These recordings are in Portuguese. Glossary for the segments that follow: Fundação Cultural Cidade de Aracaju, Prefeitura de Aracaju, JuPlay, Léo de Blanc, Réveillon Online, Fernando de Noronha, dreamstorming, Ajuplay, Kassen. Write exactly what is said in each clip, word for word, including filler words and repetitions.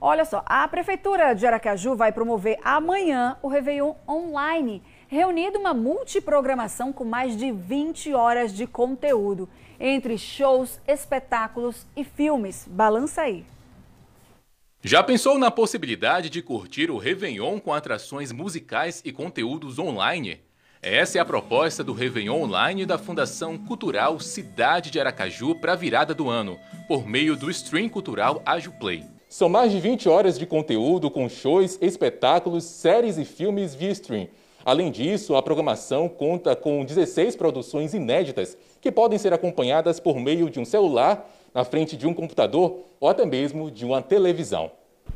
Olha só, a Prefeitura de Aracaju vai promover amanhã o Réveillon Online, reunindo uma multiprogramação com mais de vinte horas de conteúdo, entre shows, espetáculos e filmes. Balança aí! Já pensou na possibilidade de curtir o Réveillon com atrações musicais e conteúdos online? Essa é a proposta do Réveillon Online da Fundação Cultural Cidade de Aracaju para a virada do ano, por meio do stream cultural Ajuplay. São mais de vinte horas de conteúdo com shows, espetáculos, séries e filmes via stream. Além disso, a programação conta com dezesseis produções inéditas que podem ser acompanhadas por meio de um celular, na frente de um computador ou até mesmo de uma televisão.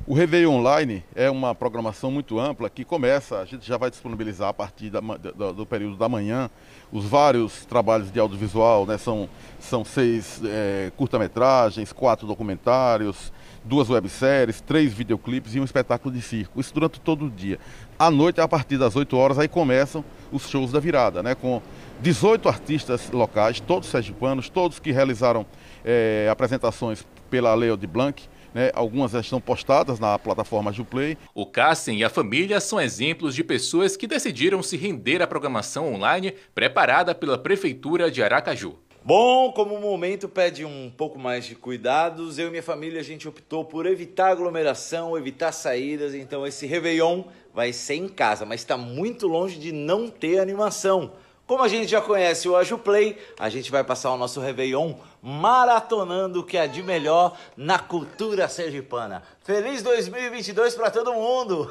O Réveillon Online é uma programação muito ampla que começa, a gente já vai disponibilizar a partir da, do, do período da manhã, os vários trabalhos de audiovisual, né? São, são seis é, curta-metragens, quatro documentários, duas webséries, três videoclipes e um espetáculo de circo. Isso durante todo o dia. À noite, a partir das oito horas, aí começam os shows da virada, né? Com dezoito artistas locais, todos sergipanos, todos que realizaram é, apresentações pela Léo de Blanc, né? Algumas já estão postadas na plataforma JuPlay. O Kassen e a família são exemplos de pessoas que decidiram se render à programação online preparada pela Prefeitura de Aracaju. Bom, como o momento pede um pouco mais de cuidados, eu e minha família a gente optou por evitar aglomeração, evitar saídas, então esse Réveillon vai ser em casa, mas está muito longe de não ter animação. Como a gente já conhece o Ajuplay, a gente vai passar o nosso Réveillon maratonando o que há de melhor na cultura sergipana. Feliz dois mil e vinte e dois para todo mundo!